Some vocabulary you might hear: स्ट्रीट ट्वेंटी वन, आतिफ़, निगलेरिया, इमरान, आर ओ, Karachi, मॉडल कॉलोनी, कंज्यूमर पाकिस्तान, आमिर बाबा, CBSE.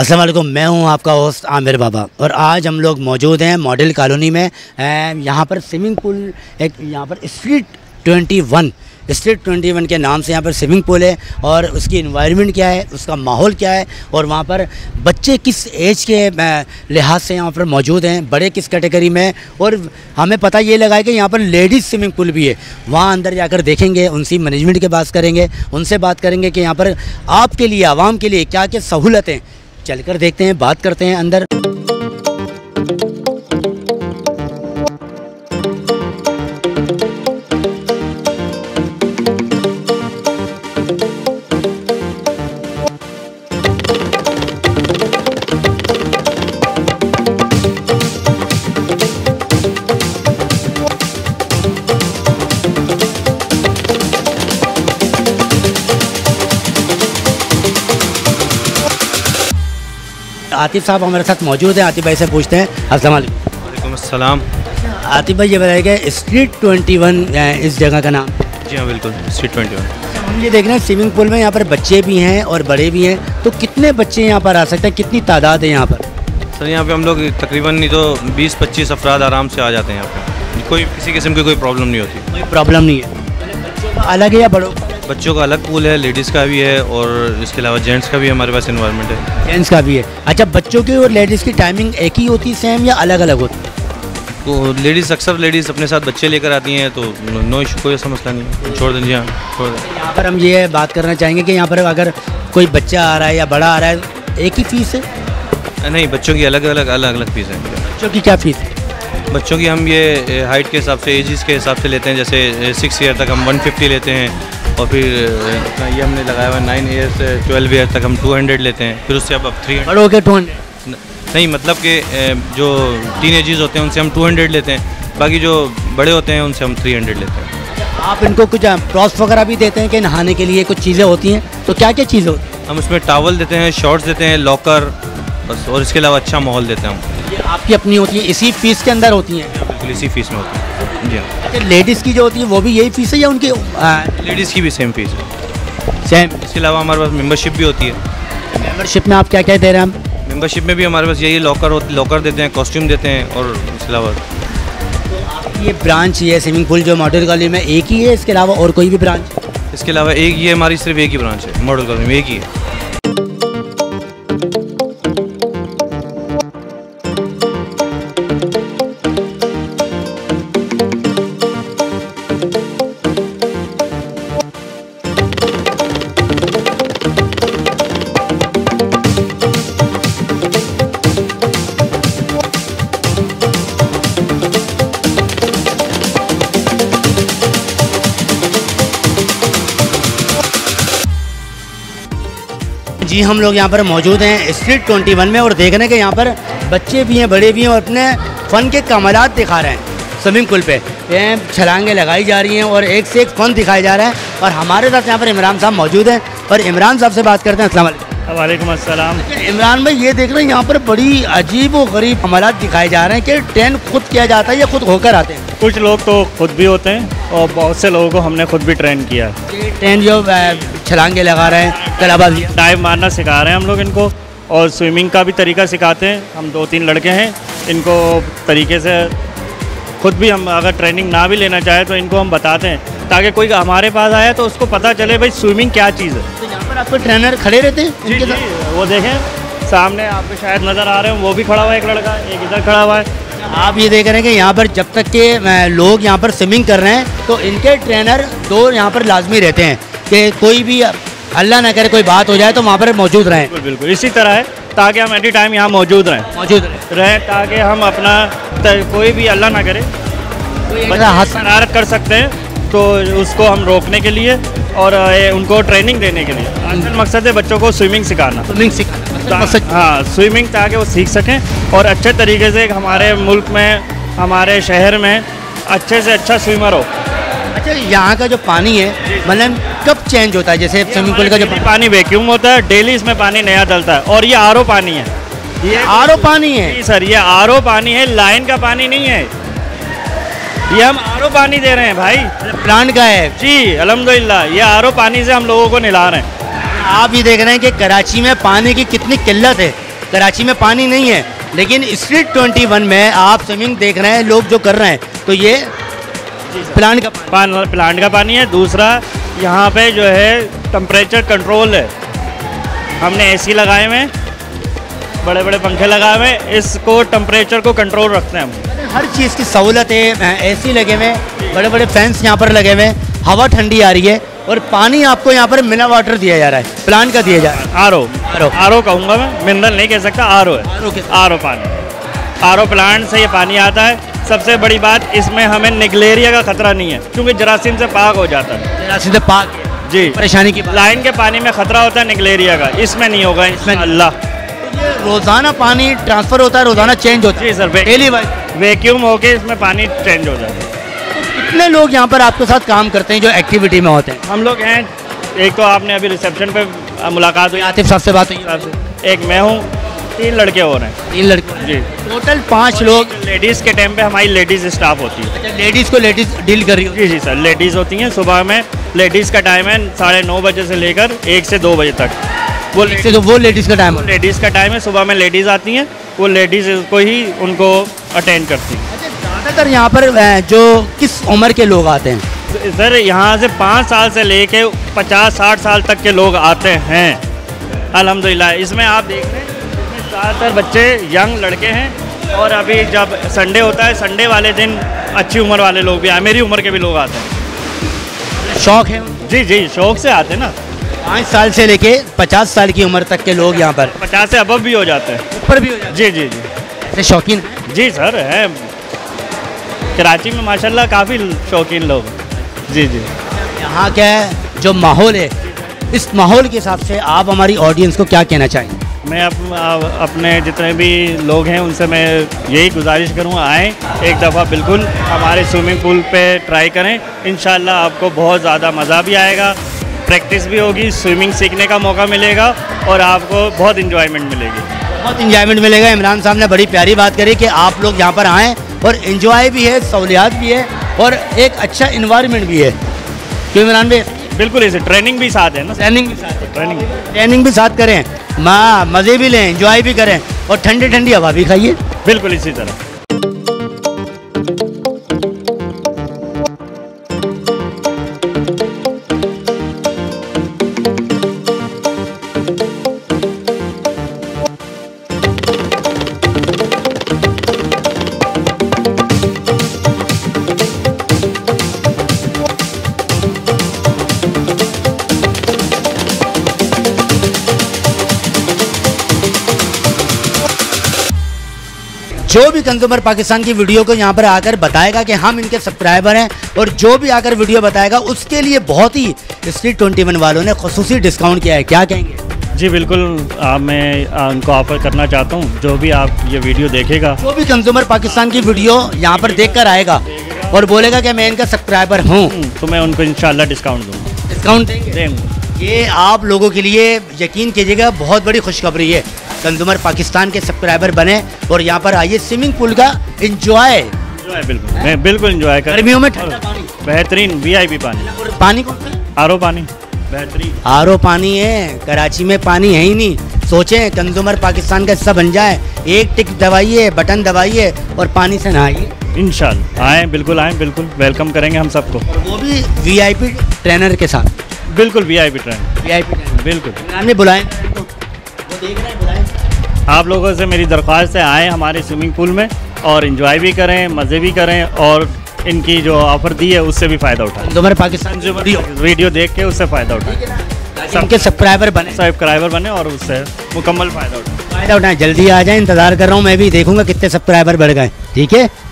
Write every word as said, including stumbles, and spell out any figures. अस्सलाम वालेकुम, मैं हूं आपका होस्ट आमिर बाबा और आज हम लोग मौजूद हैं मॉडल कॉलोनी में। यहां पर स्विमिंग पूल, एक यहां पर स्ट्रीट ट्वेंटी वन स्ट्रीट ट्वेंटी वन के नाम से यहाँ पर स्विमिंग पूल है और उसकी इन्वायरमेंट क्या है, उसका माहौल क्या है और वहाँ पर बच्चे किस एज के लिहाज से यहाँ पर मौजूद हैं, बड़े किस कैटेगरी में। और हमें पता ये लगा है कि यहाँ पर लेडीज़ स्विमिंग पूल भी है। वहाँ अंदर जाकर देखेंगे, उनसी मैनेजमेंट के बात करेंगे, उनसे बात करेंगे कि यहाँ पर आपके लिए, आवाम के लिए क्या क्या सहूलतें। चल कर देखते हैं, बात करते हैं अंदर। आतिफ़ साहब हमारे साथ मौजूद हैं, आतिफ़ भाई से पूछते हैं। अस्सलाम वालेकुम। अस्सलाम। आतिफ़ भाई ये बताइए, स्ट्रीट ट्वेंटी वन इस जगह का नाम? जी हाँ, बिल्कुल, स्ट्रीट ट्वेंटी वन। हम ये देख रहे हैं स्विमिंग पूल में यहाँ पर बच्चे भी हैं और बड़े भी हैं, तो कितने बच्चे यहाँ पर आ सकते हैं, कितनी तादाद है यहाँ पर? सर यहाँ पर हम लोग तकरीबन नहीं तो बीस पच्चीस अफराद आराम से आ जाते हैं। यहाँ पर कोई किसी किस्म की कोई प्रॉब्लम नहीं होती। कोई प्रॉब्लम नहीं है। बच्चों का अलग है या बड़ों? बच्चों का अलग पूल है, लेडीज़ का भी है और इसके अलावा जेंट्स का भी हमारे पास इन्वायरमेंट है। जेंट्स का भी है। अच्छा, बच्चों की और लेडीज़ की टाइमिंग एक ही होती है सेम या अलग अलग होती है? तो लेडीज़ अक्सर लेडीज़ अपने साथ बच्चे लेकर आती हैं, तो नो इशू, कोई ऐसा मसला नहीं। छोड़ दें जी हाँ, छोड़ दें। यहाँ पर हम ये बात करना चाहेंगे कि यहाँ पर अगर कोई बच्चा आ रहा है या बड़ा आ रहा है, एक ही फ़ीस है? नहीं, बच्चों की अलग अलग अलग अलग फ़ीस है। बच्चों की क्या फ़ीस है? बच्चों की हम ये हाइट के हिसाब से, एजेस के हिसाब से लेते हैं। जैसे सिक्स ईयर तक हम वन फिफ्टी लेते हैं और फिर ये हमने लगाया हुआ है नाइन ईयर से ट्वेल्व ईयर तक हम टू हंड्रेड लेते हैं, फिर उससे अब अब three hundred okay two hundred नहीं, मतलब कि जो टीन एजेस होते हैं उनसे हम टू हंड्रेड लेते हैं, बाकी जो बड़े होते हैं उनसे हम थ्री हंड्रेड लेते हैं। आप इनको कुछ प्रॉप्स वगैरह भी देते हैं कि नहाने के लिए कुछ चीज़ें होती हैं, तो क्या क्या चीज़ें होती हैं? हम उसमें टावल देते हैं, शॉर्ट्स देते हैं, लॉकर बस, और इसके अलावा अच्छा माहौल देते हैं हम। ये आपकी अपनी होती है, इसी फीस के अंदर होती हैं? बिल्कुल इसी फीस में होती है। लेडीज़ की जो होती है वो भी यही फ़ीस है या उनकी? लेडीज़ की भी सेम फीस है, सेम। इसके अलावा हमारे पास मेंबरशिप भी होती है। मेंबरशिप में आप क्या क्या दे रहे हैं? हम मेंबरशिप में भी हमारे पास यही लॉकर होती, लॉकर देते हैं, कॉस्ट्यूम देते हैं और इसके अलावा। तो आपकी ये ब्रांच ये स्विमिंग पूल जो मॉडल कॉलोनी में एक ही है, इसके अलावा और कोई भी ब्रांच? इसके अलावा एक ये हमारी सिर्फ एक ही ब्रांच है मॉडल कॉलोनी में, एक ही है। जी हम लोग यहाँ पर मौजूद हैं स्ट्रीट ट्वेंटी वन में और देख रहे हैं कि यहाँ पर बच्चे भी हैं, बड़े भी हैं और अपने फ़न के कमालात दिखा रहे हैं। स्विमिंग पूल पे छलांगें लगाई जा रही हैं और एक से एक फ़न दिखाया जा रहा है और हमारे साथ यहाँ पर इमरान साहब मौजूद हैं और इमरान साहब से बात करते हैं। अस्सलाम वालेकुम। वालेकुम अस्सलाम। इमरान भाई ये देख रहे हैं यहाँ पर बड़ी अजीब व गरीब कमालात दिखाए जा रहे हैं कि ट्रेन खुद किया जाता है या खुद होकर आते हैं? कुछ लोग तो खुद भी होते हैं और बहुत से लोगों को हमने खुद भी ट्रेन किया है। ट्रेन जो छलांगे लगा रहे हैं, तलाबाज डाइव मारना सिखा रहे हैं हम लोग इनको और स्विमिंग का भी तरीका सिखाते हैं। हम दो तीन लड़के हैं, इनको तरीके से खुद भी हम अगर ट्रेनिंग ना भी लेना चाहे तो इनको हम बताते हैं ताकि कोई हमारे पास आया तो उसको पता चले भाई स्विमिंग क्या चीज़ है। तो यहाँ पर आपके ट्रेनर खड़े रहते हैं? जी, जी, वो देखें सामने आपको शायद नज़र आ रहे हो, वो भी खड़ा हुआ है, एक लड़का एक इधर खड़ा हुआ है। आप ये देख रहे हैं कि यहाँ पर जब तक के लोग यहाँ पर स्विमिंग कर रहे हैं तो इनके ट्रेनर दो यहाँ पर लाजमी रहते हैं कि कोई भी अल्लाह ना करे कोई बात हो जाए तो वहाँ पर मौजूद रहें। बिल्कुल, बिल्कुल इसी तरह है ताकि हम एनी टाइम यहाँ मौजूद रहें मौजूद रहें ताकि हम अपना कोई भी अल्लाह ना करे शरारत कर सकते हैं तो उसको हम रोकने के लिए और उनको ट्रेनिंग देने के लिए असल मकसद है बच्चों को स्विमिंग सिखाना। स्विमिंग सिखाना, हाँ, स्विमिंग ताकि वो सीख सकें और अच्छे तरीके से हमारे मुल्क में, हमारे शहर में अच्छे से अच्छा स्विमर हो। अच्छा, यहाँ का जो पानी है मतलब कब चेंज होता है? जैसे स्विमिंग पूल का जो पानी वैक्यूम होता है, डेली इसमें पानी नया डलता है और ये आर ओ पानी है। ये आर ओ पानी है सर, ये आर ओ पानी है, लाइन का पानी नहीं है। ये हम आर ओ पानी दे रहे हैं भाई, प्लांट का है जी, अल्हम्दुलिल्लाह। ये आर ओ पानी से हम लोगों को नहला रहे हैं। आप ये देख रहे हैं कि कराची में पानी की कितनी किल्लत है कराची में पानी नहीं है, लेकिन स्ट्रीट ट्वेंटी वन में आप स्विमिंग देख रहे हैं लोग जो कर रहे हैं, तो ये प्लांट का पानी। प्लांट का पानी है। दूसरा यहाँ पे जो है टम्परेचर कंट्रोल है, हमने एसी लगाए हुए हैं, बड़े बड़े पंखे लगाए हुए हैं, इसको टम्परेचर को कंट्रोल रखते हैं हम। हर चीज़ की सहूलत है, एसी लगे हुए हैं, बड़े बड़े फैंस यहाँ पर लगे हुए हैं, हवा ठंडी आ रही है और पानी आपको यहाँ पर मिनरल वाटर दिया जा रहा है, प्लांट का दिया जा रहा है। आर ओ आर ओ आर ओ कहूँगा मैं, मिनरल नहीं कह सकता, आर ओ है, आर ओ पानी, आर ओ प्लांट से ये पानी आता है। सबसे बड़ी बात इसमें हमें निगलेरिया का खतरा नहीं है क्योंकि जरासीम से पाक हो जाता है। जरासीम से पाक जी परेशानी की। लाइन के पानी में खतरा होता है निगलेरिया का, इसमें नहीं होगा इंशाअल्लाह। रोज़ाना पानी ट्रांसफ़र होता है, रोज़ाना चेंज होता है। जी सर, डेली वैक्यूम होके इसमें पानी चेंज हो जाता है। कितने लोग यहाँ पर आपके साथ काम करते हैं जो एक्टिविटी में होते हैं? हम लोग हैं, एक तो आपने अभी रिसेप्शन पे मुलाकात हुई, आतिफ़ साहब से बात हुई, एक मैं हूँ, तीन लड़के हो रहे हैं, तीन लड़के जी, टोटल पाँच लोग। लेडीज़ के टाइम पे हमारी लेडीज़ स्टाफ होती है। अच्छा, लेडीज़ को लेडीज़ डील कर रही हो? जी जी सर, लेडीज़ होती हैं। सुबह में लेडीज़ का टाइम है साढ़े नौ बजे से लेकर एक से दो बजे तक, वो लेडीज वो लेडीज़ का टाइम है, लेडीज़ का टाइम है। सुबह में लेडीज़ आती हैं, वो लेडीज़ को ही उनको अटेंड करती हैं। ज़्यादातर यहाँ पर जो किस उम्र के लोग आते हैं? सर यहाँ से पाँच साल से लेके पचास साठ साल तक के लोग आते हैं अल्हम्दुलिल्लाह। इसमें आप देख रहे हैं ज़्यादातर बच्चे यंग लड़के हैं, और अभी जब संडे होता है, संडे वाले दिन अच्छी उम्र वाले लोग भी आए, मेरी उम्र के भी लोग आते हैं। शौक़ है? जी जी, शौक़ से आते हैं ना। पाँच साल से लेके पचास साल की उम्र तक के लोग यहाँ पर, पचास से अबव भी हो जाते हैं, ऊपर भी हो जाते हैं। जी जी जी, ऐसे शौकीन? जी सर है, कराची में माशाल्लाह काफ़ी शौकीन लोग। जी जी, यहाँ क्या है जो माहौल है, इस माहौल के हिसाब से आप हमारी ऑडियंस को क्या कहना चाहेंगे? मैं अप, अपने जितने भी लोग हैं उनसे मैं यही गुजारिश करूँ, आएँ एक दफ़ा बिल्कुल हमारे स्विमिंग पूल पे ट्राई करें, इंशाल्लाह आपको बहुत ज़्यादा मज़ा भी आएगा, प्रैक्टिस भी होगी, स्विमिंग सीखने का मौका मिलेगा और आपको बहुत इन्जॉयमेंट मिलेगी, बहुत इन्जॉयमेंट मिलेगा। इमरान साहब ने बड़ी प्यारी बात करी कि आप लोग यहाँ पर आएँ और इन्जॉय भी है, सहूलियात भी है और एक अच्छा इन्वायरमेंट भी है। तो इमरान भाई बिल्कुल ऐसे ट्रेनिंग भी साथ है ना? ट्रेनिंग भी साथ है, ट्रेनिंग ट्रेनिंग भी साथ करें, माँ मज़े भी लें, इन्जॉय भी करें और ठंडी ठंडी हवा भी खाइए। बिल्कुल इसी तरह। जो भी कंज्यूमर पाकिस्तान की वीडियो को यहाँ पर आकर बताएगा कि हम इनके सब्सक्राइबर हैं, और जो भी आकर वीडियो बताएगा उसके लिए बहुत ही स्ट्रीट ट्वेंटी वन वालों ने खसूसी डिस्काउंट किया है, क्या कहेंगे? जी बिल्कुल, आ, मैं आ, उनको ऑफर करना चाहता हूँ, जो भी आप ये वीडियो देखेगा, जो भी कंज्यूमर पाकिस्तान की वीडियो यहाँ पर देख कर आएगा और बोलेगा कि मैं इनका सब्सक्राइबर हूँ, तो मैं उनको इंशाल्लाह डिस्काउंट दूँगा। डिस्काउंट देंगे? ये आप लोगों के लिए यकीन कीजिएगा बहुत बड़ी खुशखबरी है, कंज्यूमर पाकिस्तान के सब्सक्राइबर बने और यहाँ पर आइए, स्विमिंग पूल का इंजॉय, बिल्कुल बिल्कुल इंजॉय कर, गर्मियों में ठंडा पानी, बेहतरीन वीआईपी पानी, और पानी को आर ओ पानी, बेहतरीन आर ओ पानी है। कराची में पानी है ही नहीं, सोचें कंज्यूमर पाकिस्तान का हिस्सा बन जाए, एक टिक दबाइए, बटन दबाइए और पानी से नहाइए। इंशाल्लाह आए, बिल्कुल आए, बिल्कुल वेलकम करेंगे हम सबको, वो भी वीआईपी ट्रेनर के साथ। बिल्कुल वीआईपी ट्रेनर, वीआईपी ट्रेनर बिल्कुल बुलाएं, देख रहे हैं बुलाएं। आप लोगों से मेरी दरख्वास्त है, आएँ हमारे स्विमिंग पूल में और इन्जॉय भी करें, मज़े भी करें, और इनकी जो ऑफ़र दी है उससे भी फ़ायदा उठाएं। कंज्यूमर पाकिस्तान जो वीडियो देख के उससे फ़ायदा उठाएं, सबके सब्सक्राइबर बने, सब्सक्राइबर बने और उससे मुकम्मल फ़ायदा उठाएं, फ़ायदा उठाएं। जल्दी आ जाए, इंतज़ार कर रहा हूँ मैं भी, देखूँगा कितने सब्सक्राइबर बढ़ गए। ठीक है।